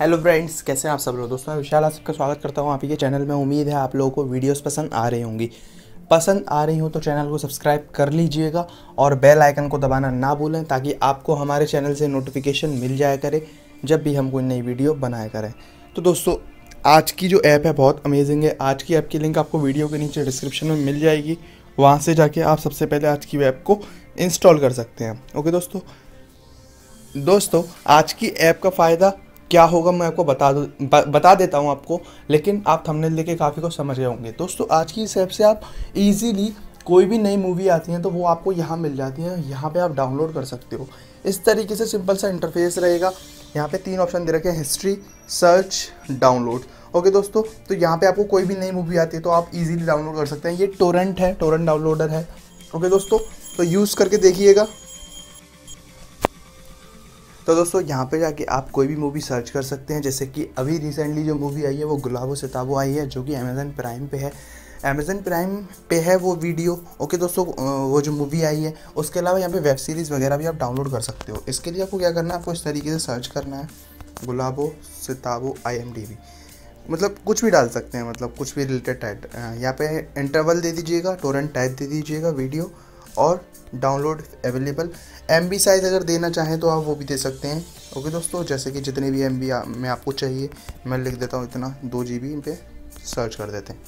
Hello friends, कैसे हैं आप सब लोग। दोस्तों मैं विशाल, आप सबका स्वागत करता हूं आप ही के चैनल में। उम्मीद है आप लोगों को वीडियोस पसंद आ रही होंगी। पसंद आ रही हो तो चैनल को सब्सक्राइब कर लीजिएगा और बेल आइकन को दबाना ना भूलें, ताकि आपको हमारे चैनल से नोटिफिकेशन मिल जाया करे जब भी हम कोई नई वीडियो बनाया करें। तो दोस्तों आज की जो ऐप है बहुत अमेजिंग है। आज की ऐप की लिंक आपको वीडियो के नीचे डिस्क्रिप्शन में मिल जाएगी, वहाँ से जाके आप सबसे पहले आज की ऐप को इंस्टॉल कर सकते हैं। ओके दोस्तों आज की ऐप का फ़ायदा क्या होगा मैं आपको बता देता हूँ आपको, लेकिन आप थंबनेल देखे काफ़ी कुछ समझ गए होंगे। दोस्तों आज की इस ऐप से आप इजीली कोई भी नई मूवी आती है तो वो आपको यहाँ मिल जाती है, यहाँ पे आप डाउनलोड कर सकते हो। इस तरीके से सिंपल सा इंटरफेस रहेगा। यहाँ पे तीन ऑप्शन दे रखे हैं, हिस्ट्री, सर्च, डाउनलोड। ओके दोस्तों, तो यहाँ पर आपको कोई भी नई मूवी आती है तो आप ईजिली डाउनलोड कर सकते हैं। ये टोरेंट है, टोरेंट डाउनलोडर है। ओके दोस्तों, तो यूज़ करके देखिएगा। तो दोस्तों यहाँ पे जाके आप कोई भी मूवी सर्च कर सकते हैं, जैसे कि अभी रिसेंटली जो मूवी आई है वो गुलाबो सिताबो आई है, जो कि अमेज़न प्राइम पे है। अमेज़न प्राइम पे है वो वीडियो। ओके दोस्तों, वो जो मूवी आई है, उसके अलावा यहाँ पे वेब सीरीज़ वगैरह भी आप डाउनलोड कर सकते हो। इसके लिए आपको क्या करना है, आपको इस तरीके से सर्च करना है, गुलाबो सिताबो IMDb, मतलब कुछ भी डाल सकते हैं, मतलब कुछ भी रिलेटेड टाइप। यहाँ पे इंटरवल दे दीजिएगा, टोरेंट टाइप दे दीजिएगा, वीडियो और डाउनलोड अवेलेबल। MB साइज़ अगर देना चाहें तो आप वो भी दे सकते हैं। ओके दोस्तों, जैसे कि जितने भी MB में आपको चाहिए, मैं लिख देता हूँ इतना 2 GB पे सर्च कर देते हैं।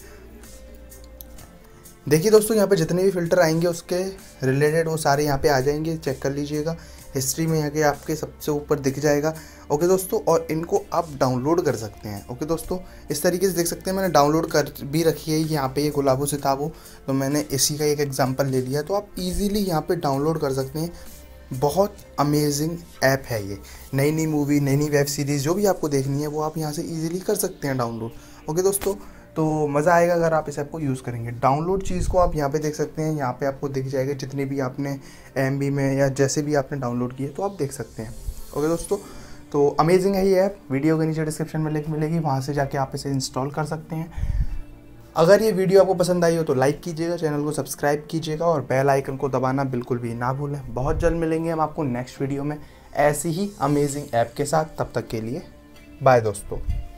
देखिए दोस्तों यहाँ पे जितने भी फ़िल्टर आएंगे उसके रिलेटेड वो सारे यहाँ पे आ जाएंगे, चेक कर लीजिएगा। हिस्ट्री में आके आपके सबसे ऊपर दिख जाएगा। ओके दोस्तों, और इनको आप डाउनलोड कर सकते हैं। ओके दोस्तों, इस तरीके से देख सकते हैं, मैंने डाउनलोड कर भी रखी है यहाँ पे ये गुलाबो सिताबो, तो मैंने इसी का एक एग्जांपल ले लिया। तो आप इजीली यहाँ पे डाउनलोड कर सकते हैं। बहुत अमेजिंग ऐप है ये। नई नई मूवी, नई नई वेब सीरीज़ जो भी आपको देखनी है वो आप यहाँ से ईजिली कर सकते हैं डाउनलोड। ओके दोस्तों, तो मज़ा आएगा अगर आप इस ऐप को यूज़ करेंगे। डाउनलोड चीज़ को आप यहाँ पे देख सकते हैं, यहाँ पे आपको दिख जाएगा जितने भी आपने MB में या जैसे भी आपने डाउनलोड किए तो आप देख सकते हैं। ओके दोस्तों, तो अमेजिंग है ये ऐप। वीडियो के नीचे डिस्क्रिप्शन में लिंक मिलेगी, वहाँ से जाके आप इसे इंस्टॉल कर सकते हैं। अगर ये वीडियो आपको पसंद आई हो तो लाइक कीजिएगा, चैनल को सब्सक्राइब कीजिएगा और बेल आइकन को दबाना बिल्कुल भी ना भूलें। बहुत जल्द मिलेंगे हम आपको नेक्स्ट वीडियो में ऐसी ही अमेजिंग ऐप के साथ। तब तक के लिए बाय दोस्तों।